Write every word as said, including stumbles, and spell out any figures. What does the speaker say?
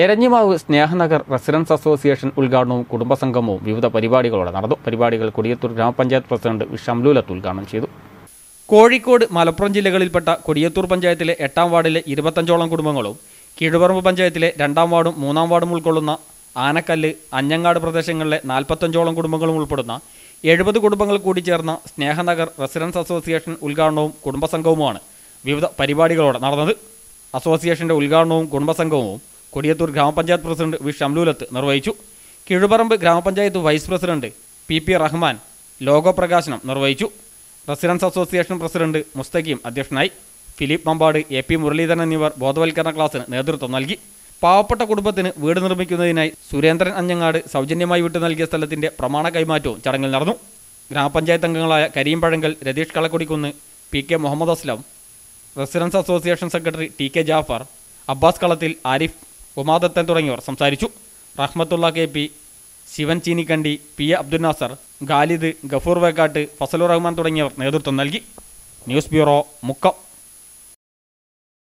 Eranhimavu സ്നേഹനഗർ residence association ഉദ്ഘാടനവും കുടുംബസംഗമവും വിവിധ പരിപാടികളോടെ നടന്നു. പരിപാടികൾ കൊടിയത്തൂർ ഗ്രാമപഞ്ചായത്ത് പ്രസിഡന്റ് വി ഷംലൂലത്ത് ഉദ്ഘാടനം ചെയ്തു. കോഴിക്കോട് മലപ്പുറം ജില്ലകളിൽപ്പെട്ട കൊടിയത്തൂർ പഞ്ചായത്തിലെ എട്ടാം വാർഡിലെ ഇരുപത്തഞ്ചോളം കുടുംബങ്ങളും കീഴുപറമ്പ് പഞ്ചായത്തിലെ രണ്ടാം വാർഡും മൂന്നാം വാർഡും ഉൾക്കൊള്ളുന്ന ആനക്കല്ല് അഞ്ഞങ്ങാട് പ്രദേശങ്ങളിലെ നാൽപ്പത്തഞ്ചോളം കുടുംബങ്ങളും ഉൾപ്പെടുന്ന എഴുപത് കുടുംബങ്ങൾ കൂടി ചേർന്ന സ്നേഹനഗർ റെസിഡൻസ് അസോസിയേഷൻ ഉദ്ഘാടനവും കുടുംബസംഘവുമാണ് വിവിധ പരിപാടികളോടെ നടന്നത്. അസോസിയേഷൻ്റെ ഉദ്ഘാടനവും കുടുംബസംഘവും കൊടിയത്തൂർ ഗ്രാമപഞ്ചായത്ത് പ്രസിഡന്റ് വി ഷംലൂലത്ത് നിർവഹിച്ചു. കീഴുപറമ്പ് ഗ്രാമപഞ്ചായത്ത് vice president P P Rahman logo പ്രകാശനം നിർവഹിച്ചു. റെസിഡൻസ് അസോസിയേഷൻ പ്രസിഡന്റ് മുസ്തഖീം അധ്യക്ഷനായി. Philip Mampad, A P Muraleedharan എന്നിവർ ബോധവൽക്കരണ ക്ലാസ്സിന് നേതൃത്വം നൽകി. പാവപ്പെട്ട കുടുംബത്തിന് വീട് നിർമ്മിക്കുന്നതിനായി സുരേന്ദ്രൻ അഞ്ഞങ്ങാട് സൗജന്യമായി വിട്ടു നൽകിയ സ്ഥലത്തിൻ്റെ പ്രമാണ കൈമാറ്റവും ചടങ്ങിൽ നടന്നു. ഗ്രാമപഞ്ചായത്ത് അംഗങ്ങളായ Karimpazhankal, Ratheesh Kalakkudikkunnu, P K Muhammad Aslam, residence association secretary T K Jafar, Abbas Kalathil, Arif Umadathan തുടങ്ങിയവർ സംസാരിച്ചു. Rahmathulla K P, Sivan Cheenikkandi, P A Abdul Nasar, Khalid, Gafoor Vekkatt, Fazalur Rahman തുടങ്ങിയവർ നേതൃത്വം നൽകി. News bureau, Mukkam.